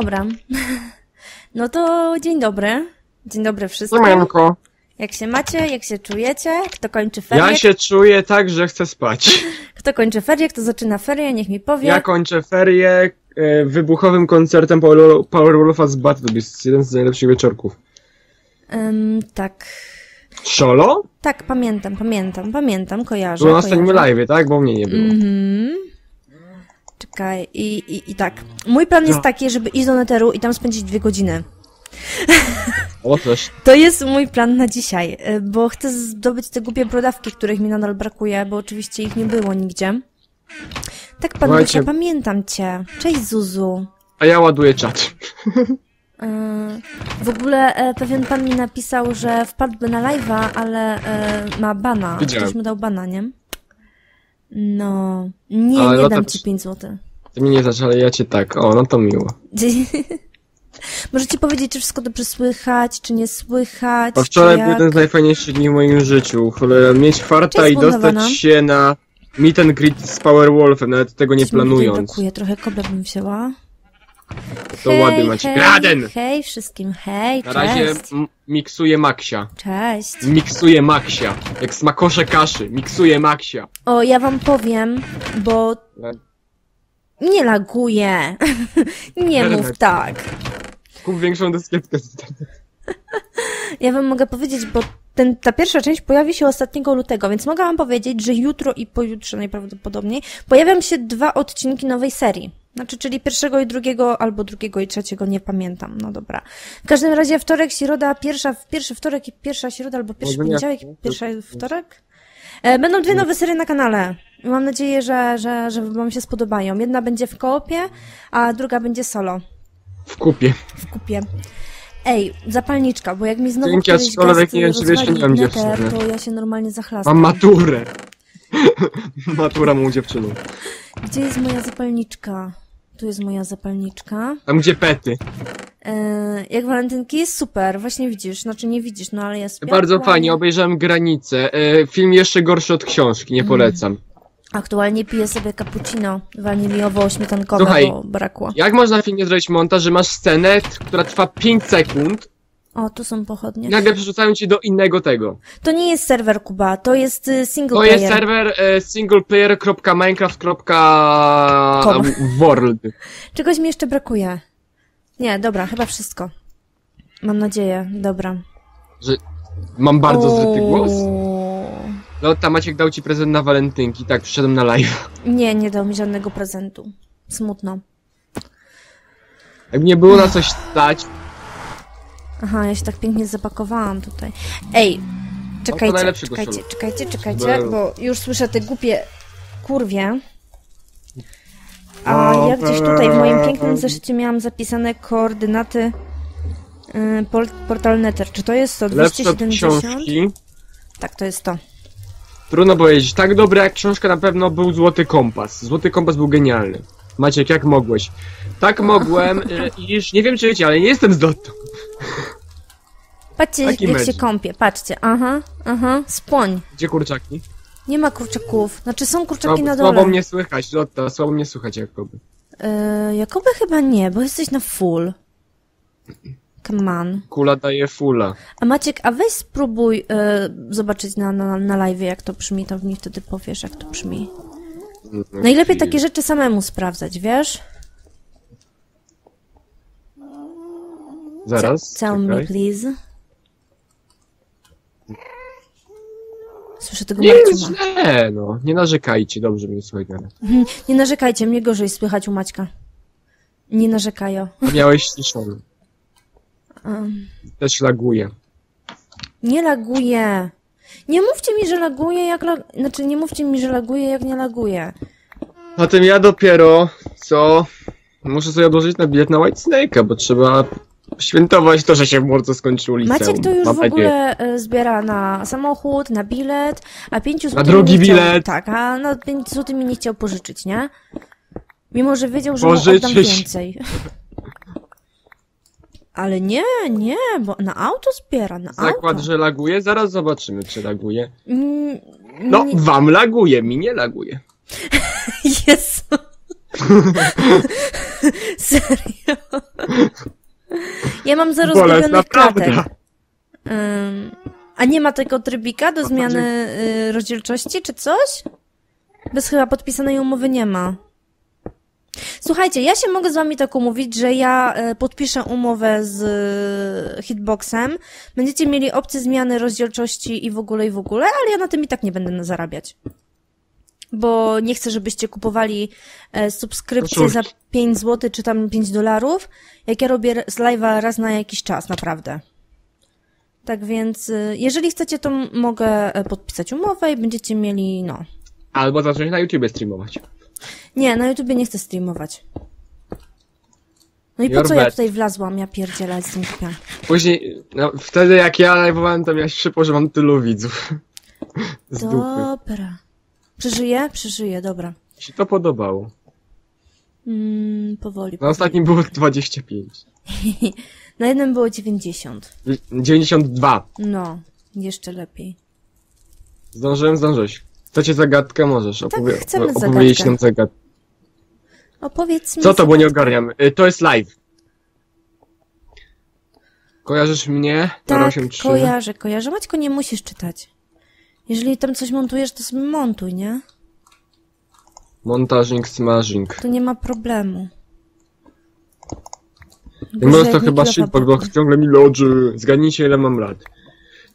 dobra. No to dzień dobry. Dzień dobry wszystkim. Siemanko. Jak się macie, jak się czujecie, kto kończy ferie? Ja się czuję tak, że chcę spać. Kto kończy ferie, kto zaczyna ferie, niech mi powie. Ja kończę ferie wybuchowym koncertem Powerwolfa z Battle Beast. Jeden z najlepszych wieczorków. Tak. Szolo? Tak, pamiętam, kojarzę. Bo na ostatnim live, tak? Bo mnie nie było. Czekaj, i tak. Mój plan jest taki, żeby iść do Netheru i tam spędzić 2 godziny. O, też. To jest mój plan na dzisiaj, bo chcę zdobyć te głupie brodawki, których mi nadal brakuje, bo oczywiście ich nie było nigdzie. Tak, pan Maciej, pamiętam cię. Cześć, Zuzu. A ja ładuję czat. W ogóle pewien pan mi napisał, że wpadłby na live'a, ale ma bana. Ktoś mu dał bana, nie? No. Nie, ale nie dam ci 5 zł. Ty mnie nie znasz, ale ja cię tak. O, no to miło. Możecie powiedzieć, czy wszystko dobrze słychać, czy nie słychać. A wczoraj był jeden z najfajniejszych dni w moim żyu. Mieć farta i dostać się na meet and greet z Powerwolfem, nawet tego nie planując. Dziękuję, trochę kobla bym wzięła. To hej, ładny Maciej. Raden! Hej wszystkim, hej, na razie miksuje Maksia. Cześć. Miksuje Maksia. Jak smakosze kaszy, miksuje Maksia. O, ja wam powiem, bo... Nie laguję. Nie mów tak. Kup większą dyskietkę. Ja wam mogę powiedzieć, bo ta pierwsza część pojawi się ostatniego lutego, więc mogę wam powiedzieć, że jutro i pojutrze najprawdopodobniej pojawią się 2 odcinki nowej serii. Znaczy, czyli 1. i 2, albo 2. i 3, nie pamiętam. No dobra. W każdym razie wtorek, środa, pierwszy wtorek i pierwsza środa, albo pierwszy poniedziałek i pierwszy wtorek. Będą 2 nowe serie na kanale. Mam nadzieję, że wam się spodobają. Jedna będzie w koopie, a druga będzie solo. W kupie. W kupie. Ej, zapalniczka, bo jak mi znowu kiedyś Nether, to ja się normalnie zachlastam. Mam maturę. Matura mą dziewczyną. Gdzie jest moja zapalniczka? Tu jest moja zapalniczka. Tam gdzie pety. Jak walentynki jest super, właśnie widzisz, znaczy nie widzisz, no ale jest. Bardzo fajnie, obejrzałem Granicę. Film jeszcze gorszy od książki, nie polecam. Aktualnie piję sobie cappuccino waniliowo-śmietankowe, słuchaj, bo brakło. Jak można filmie zrobić montaż, że masz scenę, która trwa 5 sekund? O, tu są pochodnie. I nagle przerzucają cię do innego tego. To nie jest serwer, Kuba, to jest single player. To jest serwer singleplayer.minecraft.world. Czegoś mi jeszcze brakuje. Nie, dobra, chyba wszystko. Mam nadzieję, dobra. Że mam bardzo zryty głos? Lotta, Maciek dał ci prezent na walentynki, tak, przyszedłem na live. Nie, nie dał mi żadnego prezentu. Smutno. Jak nie było na coś stać... Aha, ja się tak pięknie zapakowałam tutaj. Ej, czekajcie, bo już słyszę te głupie kurwie. A ja gdzieś tutaj w moim pięknym zeszycie miałam zapisane koordynaty portal Nether. Czy to jest to? 270? Tak, to jest to. Trudno powiedzieć. Tak dobra jak książka na pewno był Złoty Kompas. Złoty Kompas był genialny. Maciek, jak mogłeś? Tak mogłem, iż nie wiem czy wiecie, ale nie jestem z Lottą. Patrzcie, jak się kąpię, patrzcie. Aha, spłoń. Gdzie kurczaki? Nie ma kurczaków. Znaczy są kurczaki na dole. Słabo mnie słychać, Lotta, słabo mnie słychać jakoby. Jakoby chyba nie, bo jesteś na full. Come on. Kula daje fulla. A Maciek, a weź spróbuj zobaczyć na live, jak to brzmi, to mi wtedy powiesz, jak to brzmi. Najlepiej takie rzeczy samemu sprawdzać, wiesz? Zaraz, tell me, please. Słyszę tego Maćka. Nie, no, nie narzekajcie, dobrze mnie słuchaj teraz. Nie narzekajcie, mnie gorzej słychać u Maćka. Nie narzekają. Miałeś ciszony. Też laguje. Nie laguje. Nie mówcie mi, że laguje, jak znaczy nie mówcie mi, że laguje, jak nie laguje. A tym ja dopiero co muszę sobie odłożyć na bilet na White Snake'a, bo trzeba świętować to, że się w morzu skończył liceum. Maciek to już w ogóle zbiera na samochód, na bilet, a 5 zł... Na drugi bilet! Tak, a na 5 zł mi nie chciał pożyczyć, nie? Mimo, że wiedział, że mu oddam więcej. Ale nie, nie, bo na auto zbiera, na auto. Zakład, że laguje? Zaraz zobaczymy, czy laguje. No, wam laguje, mi nie laguje. Jezu. Serio? Ja mam zero zrobionych klatek. A nie ma tego trybika do zmiany rozdzielczości czy coś? Bez chyba podpisanej umowy nie ma. Słuchajcie, ja się mogę z wami tak umówić, że ja podpiszę umowę z Hitboxem. Będziecie mieli opcję zmiany rozdzielczości i w ogóle, ale ja na tym i tak nie będę zarabiać. Bo nie chcę, żebyście kupowali subskrypcję za 5 zł czy tam 5 dolarów, jak ja robię z live'a raz na jakiś czas, naprawdę. Tak więc, jeżeli chcecie, to mogę podpisać umowę i będziecie mieli, no... Albo zacząć na YouTubie streamować. Nie, na YouTubie nie chcę streamować. No i po co ja tutaj wlazłam, ja pierdzielę z nich. Później, no, wtedy jak ja live'owałem, to ja się szybko, że mam tylu widzów. Dobra. Przeżyję? Przeżyję, dobra. Mi się to podobało. Powoli. Na ostatnim było 25. Na jednym było 90. 92. No, jeszcze lepiej. Zdążyłeś. Chcecie zagadkę? Możesz opowiedzieć nam zagadkę. Opowiedz mi. Co to, bo nie ogarniam. To jest live. Kojarzysz mnie? Tak, kojarzę. Maćko, nie musisz czytać. Jeżeli tam coś montujesz, to sobie montuj, nie? Montażing, smażing. Tu nie ma problemu. Ja może to chyba shitbox, bo ciągle mi lodży. Zgadnijcie, ile mam lat.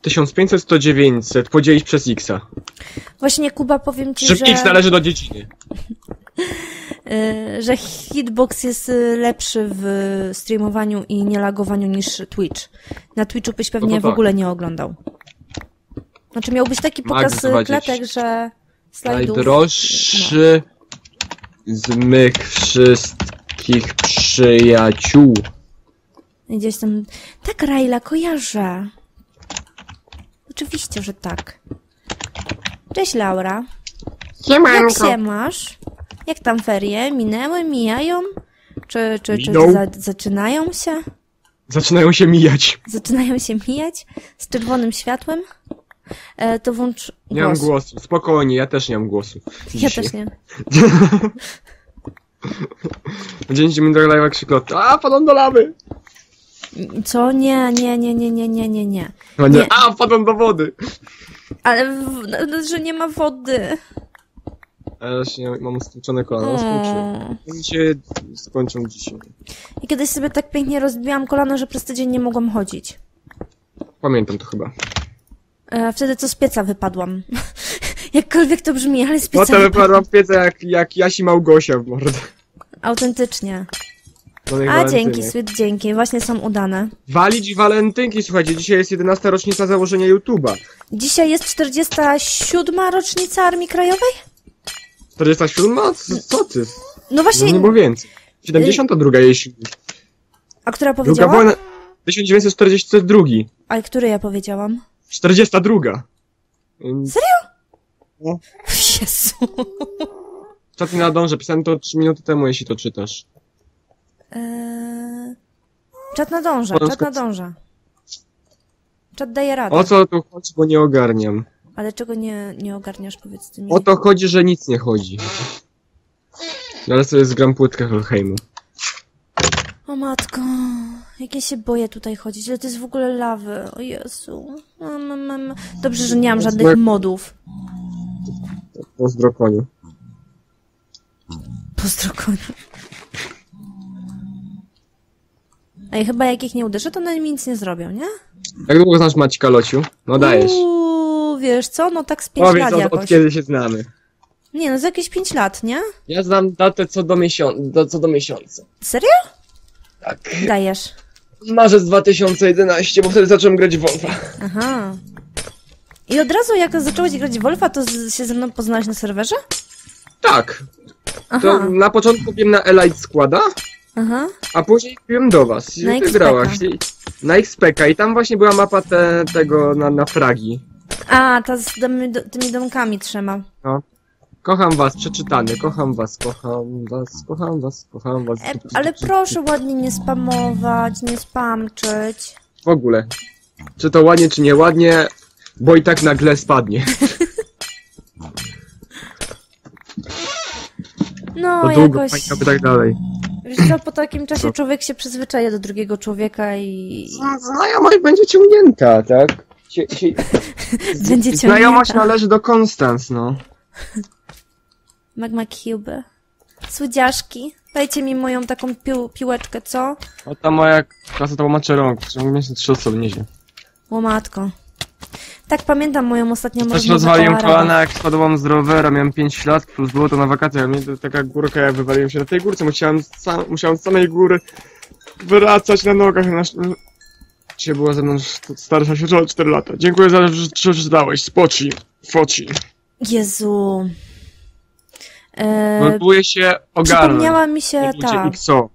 1500, 1900, podzielić przez X'a. Właśnie, Kuba, powiem ci, że... X należy do dziedziny. Że Hitbox jest lepszy w streamowaniu i nie lagowaniu niż Twitch. Na Twitchu byś pewnie w ogóle nie oglądał. Znaczy miałbyś taki pokaz klatek, że... Najdroższy z mych wszystkich przyjaciół. Gdzieś tam... Tak, Rayla, kojarzę. Oczywiście, że tak. Cześć, Laura. Jak się masz? Jak tam ferie? Minęły, mijają? Czy zaczynają się? Zaczynają się mijać. Zaczynają się mijać? Z czerwonym światłem? To włącz głos. Nie mam głosu. Spokojnie, ja też nie mam głosu. Ja też nie. Dzień dobry, do live'a krzyklot. A, padam do lawy! Co? Nie. Nie. A, wpadłem do wody! Ale, że nie ma wody. Ale właśnie mam stłuczone kolano, skończą dzisiaj. I kiedyś sobie tak pięknie rozbiłam kolano, że przez tydzień nie mogłam chodzić. Pamiętam to chyba. Wtedy co z pieca wypadłam. Jakkolwiek to brzmi, ale z pieca wypadłam z pieca jak Jasi Małgosia w mordę. Autentycznie. A, dzięki, Sweet, dzięki. Właśnie są udane. Walić walentynki, słuchajcie, dzisiaj jest 11. rocznica założenia YouTube'a. Dzisiaj jest 47. rocznica Armii Krajowej? 47? Co ty? No właśnie... No, bo więcej. 72, jeśli... A która powiedziała? Druga była 1942. A który ja powiedziałam? 42. Serio? No. Jezu. Co ty nadążę? Pisałem to 3 minuty temu, jeśli to czytasz. Czat nadąża. Czat daje radę. O co tu chodzi, bo nie ogarniam. Ale czego nie ogarniasz, powiedz ty mi? O to chodzi, że nic nie chodzi. Ale sobie zgram płytkę Helheimu. O matko, jak ja się boję tutaj chodzić, ale to jest w ogóle lawy, o Jezu. Dobrze, że nie mam żadnych modów. Pozdro koniu. Pozdro koniu. Ej, chyba jak ich nie uderzę, to oni mi nic nie zrobią, nie? Jak długo znasz Maćka, Lociu? No dajesz. Wiesz co, no tak z 5 lat jakoś. Od kiedy się znamy? Nie, no z jakieś 5 lat, nie? Ja znam datę co do miesiąca. Serio? Tak. Dajesz. Marzec 2011, bo wtedy zacząłem grać w Wolfa. Aha. I od razu jak zacząłeś grać w Wolfa, to się ze mną poznałaś na serwerze? Tak. Aha. To na początku wiem na Elite Squada. Aha. A później piłem do was. Ty grałaś. Na X-Paka. I tam właśnie była mapa tego na fragi. A, ta z tymi domkami trzema. No. Kocham was, przeczytany. Kocham was. Ale proszę ładnie nie spamować, nie spamczyć. W ogóle. Czy to ładnie, czy nieładnie, bo i tak nagle spadnie. No, to długo, jakoś... tak dalej. Wiesz co, po takim czasie człowiek się przyzwyczaja do drugiego człowieka i... Znajomość będzie ciągnięta, tak? Będzie ciągnięta. Znajomość należy do konstans, no. Magma Cube. Słodziaszki, dajcie mi moją taką piłeczkę, co? O, ta moja klasa to łamacze rąk, trzeba mieć 3 osoby nieźle. Łomatko. Tak, pamiętam moją ostatnią rozmowę. Też rozwaliłem kolana, jak spadłam z rowera, miałem 5 lat, plus było to na wakacjach. Taka górka, ja wywaliłem się na tej górce, musiałem z samej góry wracać na nogach. Dzisiaj była ze mną starsza siostra o 4 lata. Dziękuję za to, że czytałeś. Spoci, foci. Jezu. Próbuję się ogarnąć. Przypomniała mi się ta. XO.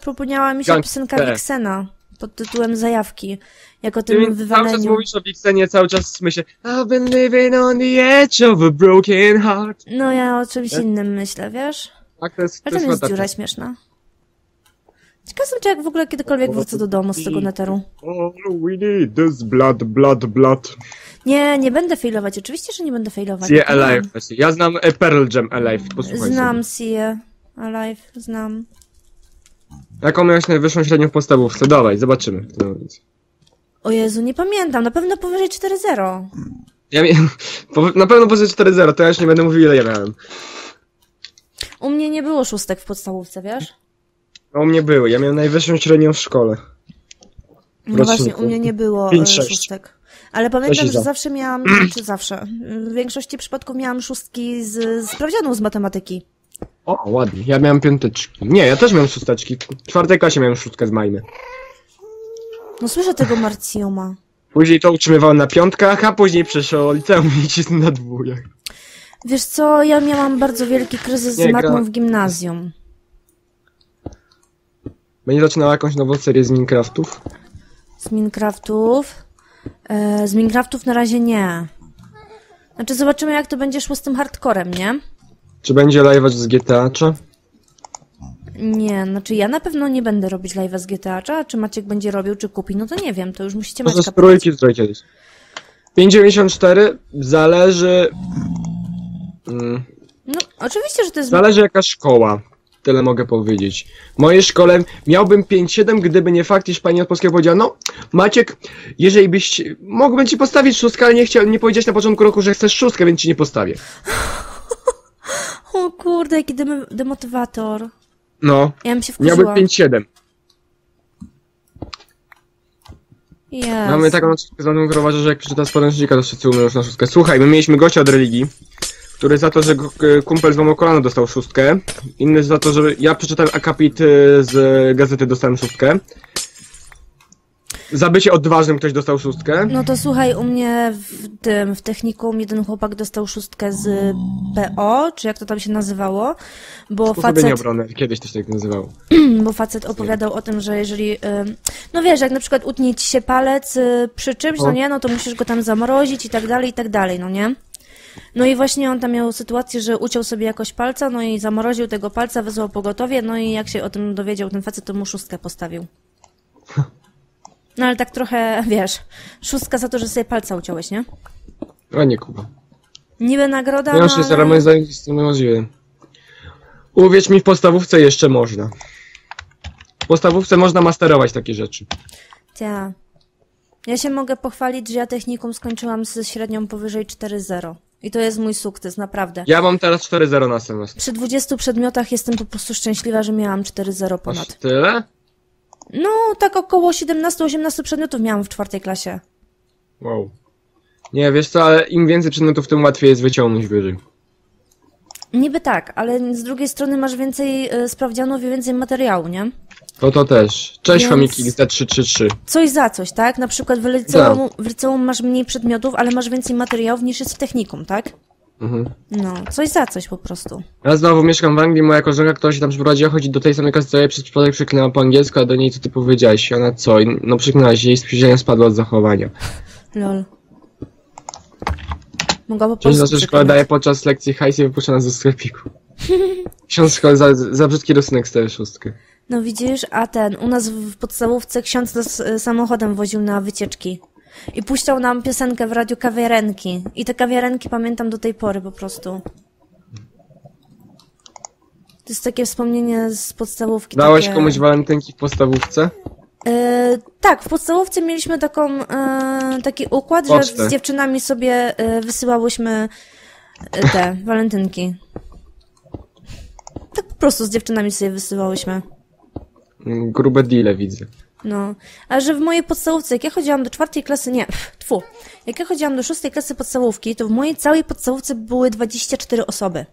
Przypomniała mi się piosenka Vixena pod tytułem Zajawki. Jak o tym wywaleniu. Cały czas mówisz o Vixenie, cały czas myślę I've been living on the edge of a broken heart. No ja o czymś innym myślę, wiesz? Tak, ale tam jest dziura śmieszna. Ciekawe jestem, czy jak w ogóle kiedykolwiek wrócę do domu z tego netheru. Oh, we need this blood, blood, blood. Nie, nie będę failować. Oczywiście, że nie będę failować. See Alive. Ja znam Pearl Jam Alive. Posłuchaj. Znam See Alive, znam. Jaką miałeś najwyższą średnią w podstawówce? Dawaj, zobaczymy. O Jezu, nie pamiętam. Na pewno powyżej 4.0. Ja miałem... Na pewno powyżej 4.0, to ja już nie będę mówił, ile ja miałem. U mnie nie było 6 w podstawówce, wiesz? No, u mnie były. Ja miałem najwyższą średnią w szkole. No właśnie, u mnie nie było 5, 6. Ale pamiętam, że zawsze miałam, czy zawsze, w większości przypadków miałam 6 z sprawdzianą z matematyki. O, ładnie. Ja miałem 5. Nie, ja też miałem 6. W 4. klasie miałem 6 z majmy. No słyszę tego Marcioma. Później to utrzymywałem na 5, a później przeszło liceum i cisnę na 2. Wiesz co, ja miałam bardzo wielki kryzys z matką w gimnazjum. Będzie zaczynała jakąś nową serię z Minecraftów? Z Minecraftów? Z Minecraftów na razie nie. Znaczy zobaczymy, jak to będzie szło z tym hardcorem, nie? Czy będzie live'a z GTA, czy? Nie, znaczy ja na pewno nie będę robić live'a z GTA, czy? A czy Maciek będzie robił, czy kupi? No to nie wiem, to już musicie Maćka powiedzieć. Trójki, trójki. 5,94 zależy... No, oczywiście, że to jest... Zależy jaka szkoła. Tyle mogę powiedzieć. W mojej szkole miałbym 5,7, gdyby nie fakt, iż pani od polskiego powiedziała, no Maciek, jeżeli byś... Mógłbym ci postawić 6, ale nie powiedziałeś na początku roku, że chcesz 6, więc ci nie postawię. O kurde, jaki demotywator. No, ja bym się wkurzyła. Miałbym 5,7. Yes. Mamy taką znaną, która uważa, że jak przeczyta z podręcznika, to wszyscy umrą już na 6. Słuchaj, my mieliśmy gościa od religii, który za to, że kumpel złamał kolano, dostał 6, inny za to, że ja przeczytałem akapit z gazety, dostałem 6, za bycie odważnym ktoś dostał 6. No to słuchaj, u mnie w technikum jeden chłopak dostał 6 z PO, czy jak to tam się nazywało, bo facet... obronę, kiedyś to się tak nazywało. Bo facet opowiadał o tym, że jeżeli... No wiesz, jak na przykład utnie ci się palec przy czymś, no nie, no to musisz go tam zamrozić i tak dalej, no nie? No i właśnie on tam miał sytuację, że uciął sobie jakoś palca, no i zamroził tego palca, wezwał pogotowie, no i jak się o tym dowiedział ten facet, to mu 6 postawił. No ale tak trochę, wiesz, 6 za to, że sobie palca uciąłeś, nie? A nie, Kuba. Niby nagroda, no ale... Ja moim zdaniem jest niemożliwe. Uwierz mi, w podstawówce jeszcze można. W podstawówce można masterować takie rzeczy. Tak. Ja się mogę pochwalić, że ja technikum skończyłam z średnią powyżej 4,0. I to jest mój sukces, naprawdę. Ja mam teraz 4,0 na semestr. Przy 20 przedmiotach jestem po prostu szczęśliwa, że miałam 4,0 ponad. Aż tyle? No, tak około 17-18 przedmiotów miałam w 4. klasie. Wow. Nie, wiesz co, ale im więcej przedmiotów, tym łatwiej jest wyciągnąć wyżej. Niby tak, ale z drugiej strony masz więcej sprawdzianów i więcej materiału, nie? To też. Cześć, chomiki XD333. Coś za coś, tak? Na przykład w liceum masz mniej przedmiotów, ale masz więcej materiałów niż jest w technikum, tak? Mhm. No, coś za coś po prostu. Ja znowu mieszkam w Anglii, moja koleżanka, która się tam przeprowadziła, chodzi do tej samej klasy, co ja przez przypadek przeklinała po angielsku, a do niej co ty powiedziałeś? I ona co? I, no przeklinałeś jej, spojrzenie spadła od zachowania. Lol. Mogła po prostu przeklinać. Szkoła daje podczas lekcji hajs i wypuszcza nas ze sklepiku. Ksiądz szkoły za brzydki rysunek staje 6. No widzisz, a ten, u nas w podstawówce ksiądz nas samochodem woził na wycieczki i puścił nam piosenkę w radiu Kawiarenki i te Kawiarenki pamiętam do tej pory po prostu. To jest takie wspomnienie z podstawówki. Dałeś takie... komuś walentynki w podstawówce? Tak, w podstawówce mieliśmy taką, taki układ, poczty, że z dziewczynami sobie wysyłałyśmy te walentynki. Tak po prostu z dziewczynami sobie wysyłałyśmy. Grube deale widzę. No, a że w mojej podstawówce, jak ja chodziłam do czwartej klasy, nie, tfu, jak ja chodziłam do szóstej klasy podstawówki, to w mojej całej podstawówce były 24 osoby.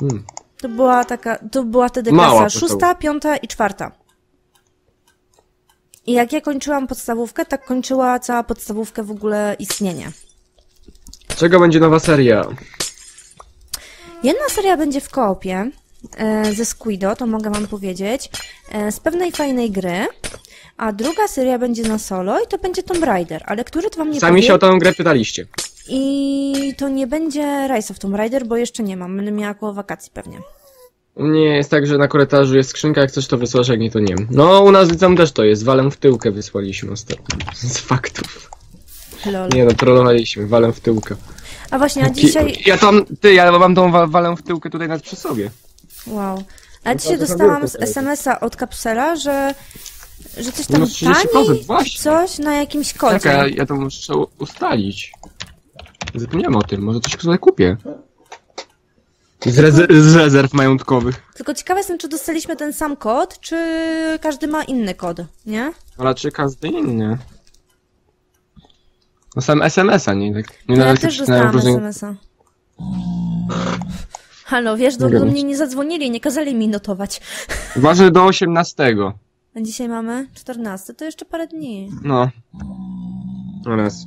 Hmm. To była taka, to była wtedy klasa 6., 5. i 4. I jak ja kończyłam podstawówkę, tak kończyła cała podstawówkę w ogóle istnienie. Czego będzie nowa seria? Jedna seria będzie w koopie ze Squido, to mogę wam powiedzieć, z pewnej fajnej gry, a druga seria będzie na solo i to będzie Tomb Raider, ale który to wam nie sami się o tę grę pytaliście. I to nie będzie Rise of Tomb Raider, bo jeszcze nie mam, będę miała koło wakacji pewnie. Nie, jest tak, że na korytarzu jest skrzynka, jak coś to wysłasz, jak nie to nie. No, u nas widzą też to jest, walem w tyłkę wysłaliśmy ostatnio, z faktów. Lol. Nie no, trollowaliśmy, walem w tyłkę. A właśnie, a dzisiaj... Ja mam tą walę w tyłkę tutaj nawet przy sobie. Wow. A dzisiaj dostałam z SMS-a od Kapsela, że coś tam taniej, coś na jakimś kodzie. Czekaj, ja to muszę ustalić. Zapomniałem o tym, może coś sobie kupię. Z rezerw majątkowych. Tylko ciekawa jestem, czy dostaliśmy ten sam kod, czy każdy ma inny kod, nie? Raczej każdy inny. No sam SMS-a, nie? Tak, nie no ja też dostałam różnych... SMS-a. Halo, wiesz, do mnie nie zadzwonili, nie kazali mi notować. Uważaj do 18. A dzisiaj mamy 14, to jeszcze parę dni. No. Oraz.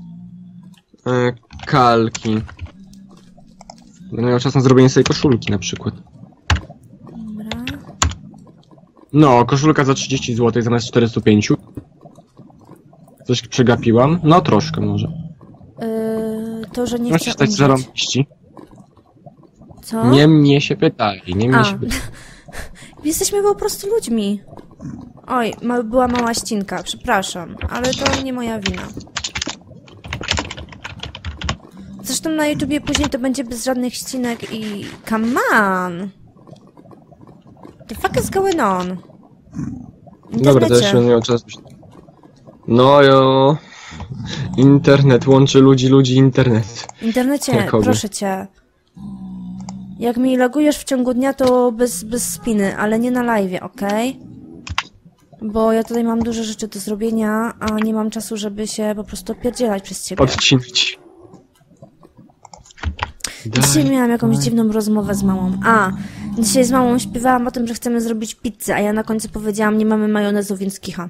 Kalki. Będę miał czas na zrobienie sobie koszulki na przykład. Dobra. No, koszulka za 30 zł zamiast 405. Coś przegapiłam? No troszkę może. To, że nie chcę umrzeć. Zarąbiści. Co? Nie mnie się pytali, nie mnie się pytali. Jesteśmy po prostu ludźmi. Oj, była mała ścinka, przepraszam, ale to nie moja wina. Zresztą na YouTubie później to będzie bez żadnych ścinek i... Come on! The fuck is going on? Dobra, to jeszcze nie ma czasu. No jo... Internet łączy ludzi, internet. Internecie, jakoby, proszę cię. Jak mi logujesz w ciągu dnia, to bez spiny, ale nie na live'ie, okej? Bo ja tutaj mam dużo rzeczy do zrobienia, a nie mam czasu, żeby się po prostu opierdzielać przez ciebie. Odcinać. Dzisiaj miałam jakąś dziwną rozmowę z mamą. Dzisiaj z mamą śpiewałam o tym, że chcemy zrobić pizzę, a ja na końcu powiedziałam, nie mamy majonezu, więc kicha.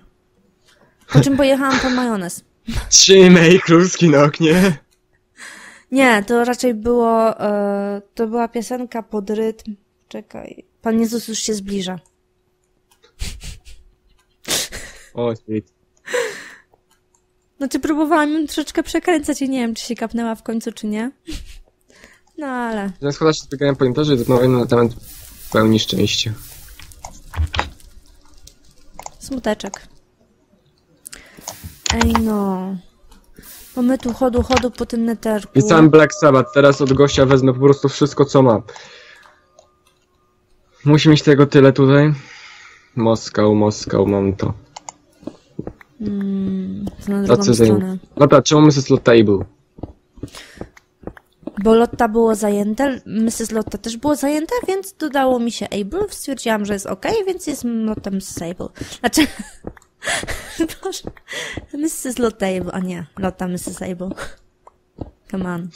Po czym pojechałam po majonez. Trzymaj kluski na oknie. Nie, to raczej było... to była piosenka pod rytm... Czekaj... Pan Jezus już się zbliża. O, shit. Znaczy próbowałam ją troszeczkę przekręcać i nie wiem, czy się kapnęła w końcu, czy nie. No ale... Zamiast chodzę się spiegają po interze i rozmawiam na temat pełni szczęścia. Smuteczek. Ej no... Bo my tu chodu po tym neterku. I sam Black Sabbath, teraz od gościa wezmę po prostu wszystko, co ma. Musi mieć tego tyle tutaj. Moskau, mam to. To na drugą stronę. Dobra, czemu Mrs. Lotta Able? Bo Lotta było zajęte, Mrs. Lotta też było zajęte, więc dodało mi się Able, stwierdziłam, że jest okej, więc jest Lotta Mrs. Able. Znaczy... Boże, Mrs. Lotta Able, a nie, Lotta Mrs. Able. Come on.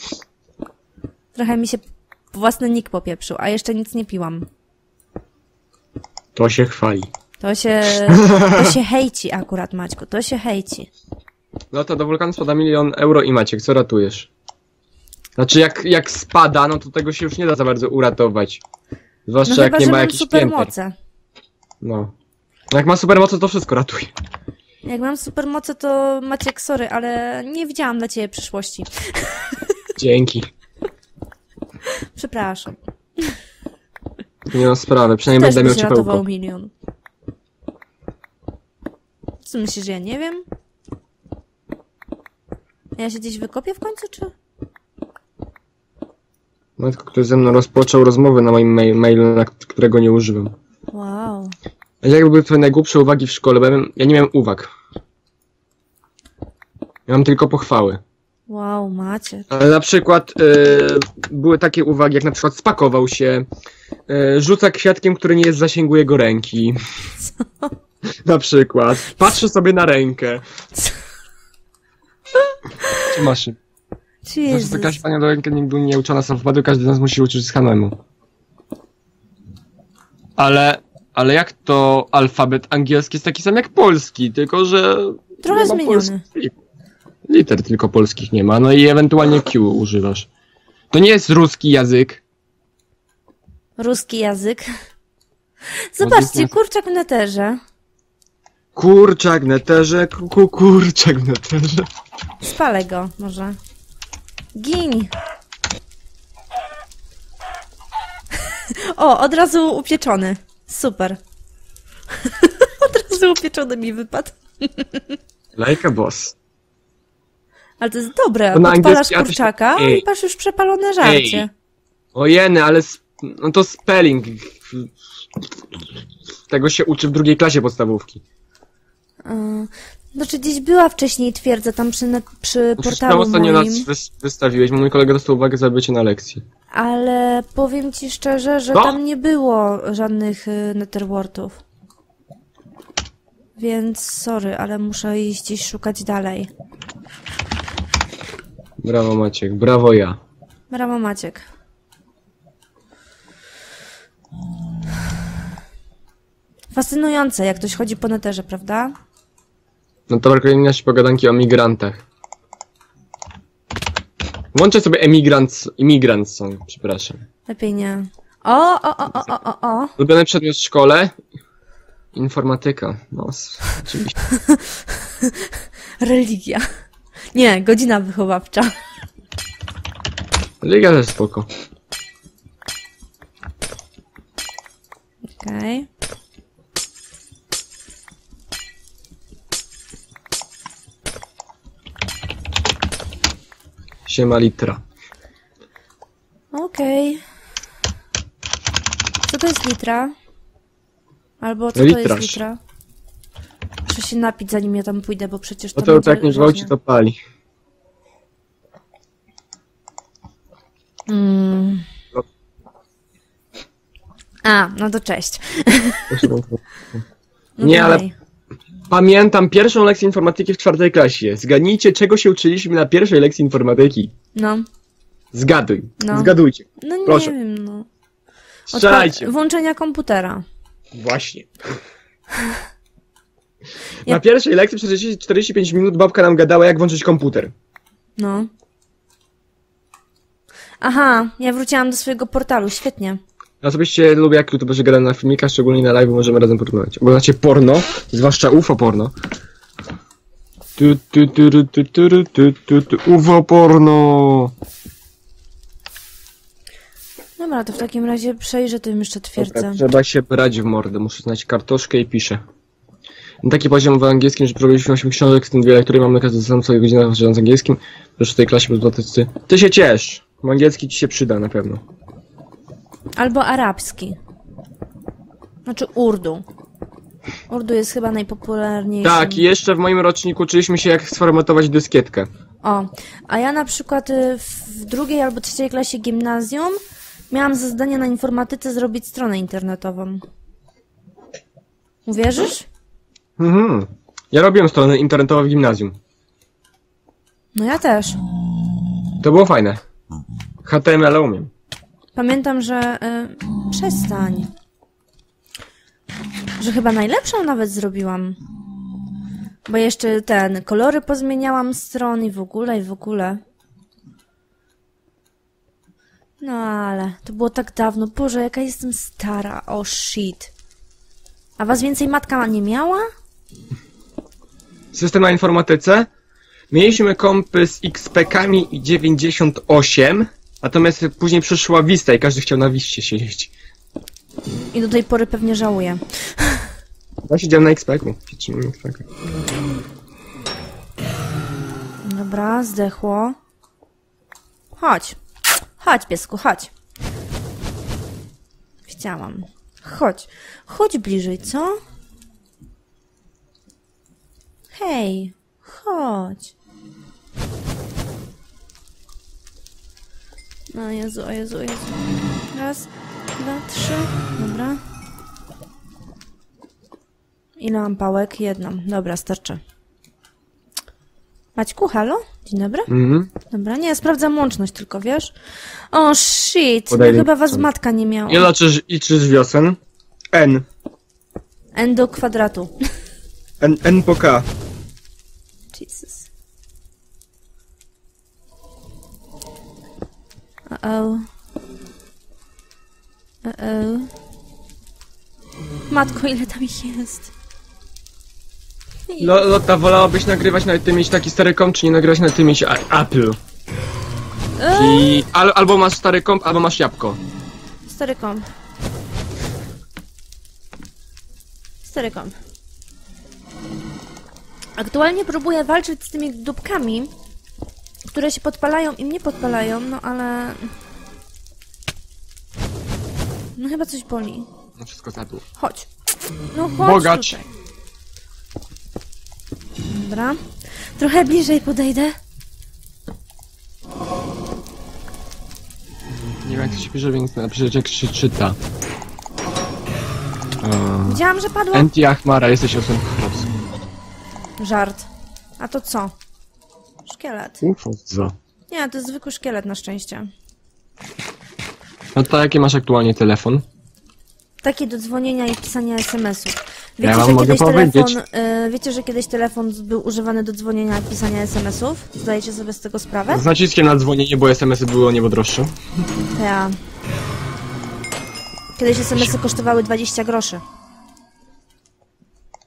Trochę mi się własny nick popieprzył, a jeszcze nic nie piłam. To się chwali. To się hejci akurat, Maćku, to się hejci. No to do wulkanu spada milion euro i Maciek, co ratujesz? Znaczy jak spada, no to tego się już nie da za bardzo uratować. Zwłaszcza no, jak chyba, nie ma jakichś supermocy. No. Jak mam supermoce, to wszystko ratuje. Jak mam supermoce, to Maciek, sorry, ale nie widziałam dla ciebie przyszłości. Dzięki. Przepraszam. Nie ma sprawy, przynajmniej też będę miał ciepełko. Ratował milion. Co myślisz, że ja nie wiem? Ja się gdzieś wykopię w końcu, czy? No, tylko ktoś ze mną rozpoczął rozmowę na moim mailu, na którego nie używam. Wow. A jakie były twoje najgłupsze uwagi w szkole? Bo ja nie miałem uwag. Ja mam tylko pochwały. Wow, Maciek. Ale na przykład były takie uwagi, jak na przykład spakował się, rzuca kwiatkiem, który nie jest w zasięgu jego ręki. Co? Na przykład. Patrzy sobie na rękę. Co? Czy masz? Jezus. Zresztą jakaś pania do ręki nigdy nie uczona samopadu, każdy z nas musi uczyć samemu. Ale jak to alfabet angielski jest taki sam jak polski, tylko że... Trochę zmieniony. Liter tylko polskich nie ma, no i ewentualnie Q używasz. To nie jest ruski język. Ruski język? Zobaczcie, kurczak w neterze. Kurczak w neterze, kurczak w neterze. Spalę go, może. Gin. O, od razu upieczony. Super. Od razu upieczony mi wypadł. Like a boss. Ale to jest dobre, podpalasz kurczaka i masz już przepalone żarcie. Ojeny, ale no to spelling. Tego się uczy w drugiej klasie podstawówki. Znaczy gdzieś była wcześniej twierdza tam przy portalu ostatnio moim. Ostatnio nas wystawiłeś, mój kolega dostał uwagę za bycie na lekcji. Ale powiem ci szczerze, że no, tam nie było żadnych netherwortów. Więc sorry, ale muszę iść gdzieś szukać dalej. Brawo Maciek, brawo ja. Brawo Maciek. Fascynujące, jak ktoś chodzi po neterze, prawda? No to kolejne nasze pogadanki o migrantach. Włączę sobie imigrant song, przepraszam. Lepiej nie. O. Ulubiony przedmiot w szkole? Informatyka. No, oczywiście. Religia. Nie, godzina wychowawcza. Religia też spoko. Okej. Okay. Siema litra. Okej. Okay. Co to jest litra? Albo co Litraż. To jest litra? Muszę się napić, zanim ja tam pójdę, bo przecież to będzie... tak nie gwałci, to pali. No. A, no to cześć. No nie, dalej. Ale... Pamiętam pierwszą lekcję informatyki w 4. klasie. Zgadnijcie, czego się uczyliśmy na pierwszej lekcji informatyki. No. Zgaduj. No. Zgadujcie. No nie proszę. Wiem, no. Strzelajcie. Włączenia komputera. Właśnie. Na pierwszej lekcji przez 45 minut babka nam gadała, jak włączyć komputer. No. Aha, ja wróciłam do swojego portalu, świetnie. Ja osobiście lubię, jak youtuberzy gadają na filmikach, szczególnie na live, możemy razem porównywać. Oglądacie porno, zwłaszcza UFO porno. UFO porno! Dobra, to w takim razie przejrzę tym jeszcze twierdzę. Dobra, trzeba się brać w mordę, muszę znać kartoszkę i piszę. Na taki poziom w angielskim, że przerobiliśmy 8 książek, z tym dwie lektury, mamy każdy sam sobie godzinę z angielskim. Zresztą w tej klasie matematycy. Ty się ciesz! Angielski ci się przyda na pewno. Albo arabski. Znaczy urdu. Urdu jest chyba najpopularniejszy. Tak, i jeszcze w moim roczniku uczyliśmy się, jak sformatować dyskietkę. O, a ja na przykład w 2. albo 3. klasie gimnazjum miałam za zadanie na informatyce zrobić stronę internetową. Uwierzysz? Mhm. Ja robiłem stronę internetową w gimnazjum. No ja też. To było fajne. HTML umiem. Pamiętam, że... przestań. Że chyba najlepszą nawet zrobiłam. Bo jeszcze kolory pozmieniałam stron i w ogóle. No ale to było tak dawno. Boże, jaka jestem stara. O shit. A was więcej matka nie miała? System na informatyce? Mieliśmy kompy z X-Pakami i 98. Natomiast później przyszła Wista i każdy chciał na Wiście siedzieć. I do tej pory pewnie żałuję. Ja siedziałem na X-Paku. Dobra, zdechło. Chodź. Chodź, piesku, chodź. Chciałam. Chodź. Chodź bliżej, co? Hej, chodź. No, Jezu, o Jezu, o Jezu. Raz, dwa, trzy. Dobra. Ile mam pałek? Jedną. Dobra, starczy. Maćku, halo? Dzień dobry? Dobra, nie, sprawdzam łączność tylko, wiesz? O, shit, no, chyba was matka nie miała. Ile liczysz wiosen? N. N do kwadratu. N po K. Jesus. Uh-oh. Uh-oh. Matko, ile tam ich jest? Lotta, wolałabyś nagrywać na tym mieć taki stary komp, czy nie nagrywać na tym mieć Apple? Albo masz stary komp, albo masz jabłko. Stary komp. Stary komp. Aktualnie próbuję walczyć z tymi dupkami, które się podpalają i mnie podpalają, no ale... No chyba coś boli. No wszystko zadło. Chodź. No chodź Bogacz. Tutaj. Dobra. Trochę bliżej podejdę. Nie wiem jak się pisze, więc napiszę, jak się czyta. Widziałam, że padło. Enti Achmara, jesteś osobą. Żart. A to co? Szkielet. Co? Nie, to jest zwykły szkielet na szczęście. No to jaki masz aktualnie telefon? Takie do dzwonienia i pisania SMS-ów. Wiecie, ja że kiedyś telefon był używany do dzwonienia i pisania SMS-ów? Zdajecie sobie z tego sprawę? Z naciskiem na dzwonienie, bo SMS-y były o niebo droższe. Ja. Kiedyś SMS-y kosztowały 20 groszy.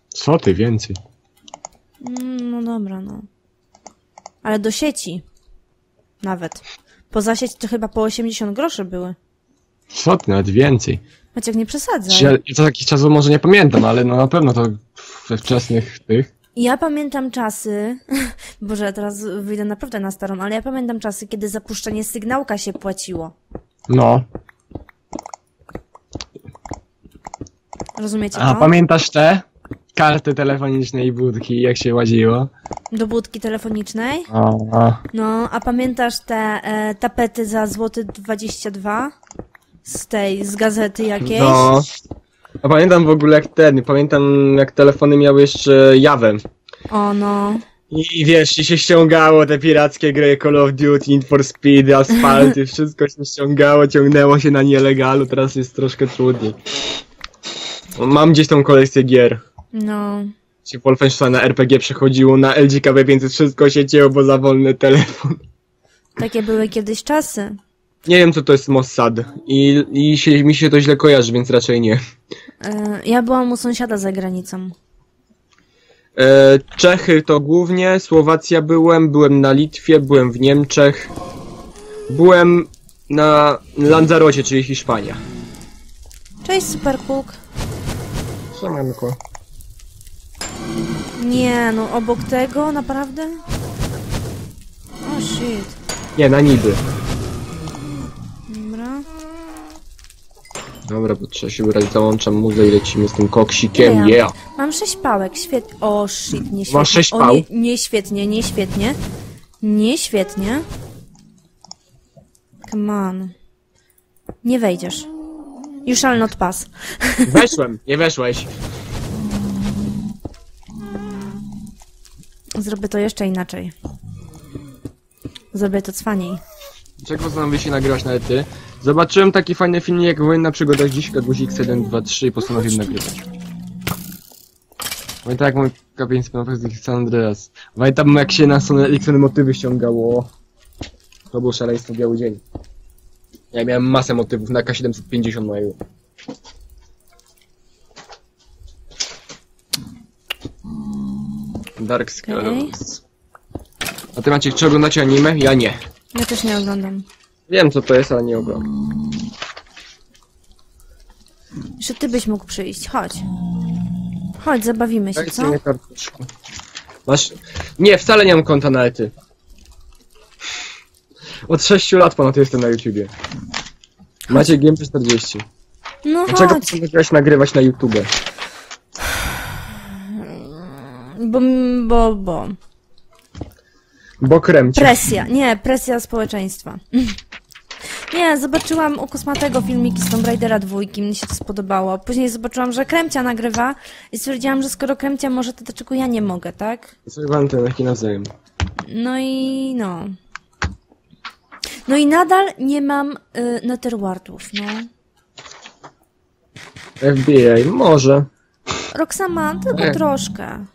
Co ty, więcej? No dobra, no. Ale do sieci. Nawet. Poza sieć to chyba po 80 groszy były. Co ty, nawet więcej. Maciek, nie przesadzaj. Ja to jakiś czas może nie pamiętam, ale no na pewno to we wczesnych tych. Ja pamiętam czasy, Boże, teraz wyjdę naprawdę na starą, ale ja pamiętam czasy, kiedy za puszczenie sygnałka się płaciło. No. Rozumiecie to? A pamiętasz te karty telefoniczne i budki, jak się łaziło? Do budki telefonicznej? A. No, a pamiętasz te tapety za złoty 22? Z tej, z gazety jakiejś? No. A pamiętam w ogóle jak pamiętam jak telefony miały jeszcze jawę. O no. I wiesz, i się ściągało te pirackie gry, Call of Duty, Need for Speed, Asfalty, wszystko się ściągało, ciągnęło się na nielegalu, teraz jest troszkę trudniej. Mam gdzieś tą kolekcję gier. No. Się Wolfenstein na RPG przechodziło, na LGKB, więc wszystko się cięło, bo za wolny telefon. Takie były kiedyś czasy. Nie wiem, co to jest Mossad mi się to źle kojarzy, więc raczej nie. Ja byłam u sąsiada za granicą. Czechy to głównie, Słowacja byłem na Litwie, byłem w Niemczech, byłem na Lanzarocie, czyli Hiszpania. Cześć, Supercook. Co mamy koło? Nie, no obok tego, naprawdę? O, shit. Nie, na niby. Dobra, bo trzeba się wyrazić, załączam muzę i lecimy z tym koksikiem, yeah. Mam 6 pałek, świetnie. O, shit, nie świetnie. Masz 6 pał? Nie świetnie, nie świetnie. Nie świetnie. Come on. Nie wejdziesz. You shall not pass. Weszłem, nie weszłeś. Zrobię to jeszcze inaczej. Zrobię to cwaniej. Czego znam się nagrywać na ty? Zobaczyłem taki fajny film jak Wojenna Przygoda Dziśka, guzik 723 i postanowiłem nagrywać. Pamiętam jak mój kapień spanował z San Andreas. Pamiętam jak się na Sony Ericsson motywy ściągało. To był szaleństwo biały dzień. Ja miałem masę motywów na K750 mojego. Dark Skulls. A ty Maciek, czy oglądacie anime? Ja nie. Ja też nie oglądam. Wiem co to jest, ale nie oglądam. Jeszcze ty byś mógł przyjść, chodź. Chodź, zabawimy się, co? Masz... Nie, wcale nie mam konta na ety. Od 6 lat ponad jestem na YouTubie. Maciej Gameplay 40. No dlaczego chcesz nagrywać na YouTube? Bo Kremcia. Presja, nie, presja społeczeństwa. Nie, zobaczyłam u Kosmatego filmiki z Tomb Raidera 2, mnie się to spodobało. Później zobaczyłam, że Kremcia nagrywa i stwierdziłam, że skoro Kremcia może, to dlaczego ja nie mogę, tak? Zagrywam ten taki nawzajem. No i no. No i nadal nie mam Nether Wardów, no. FBI, może. Roxama, tylko troszkę.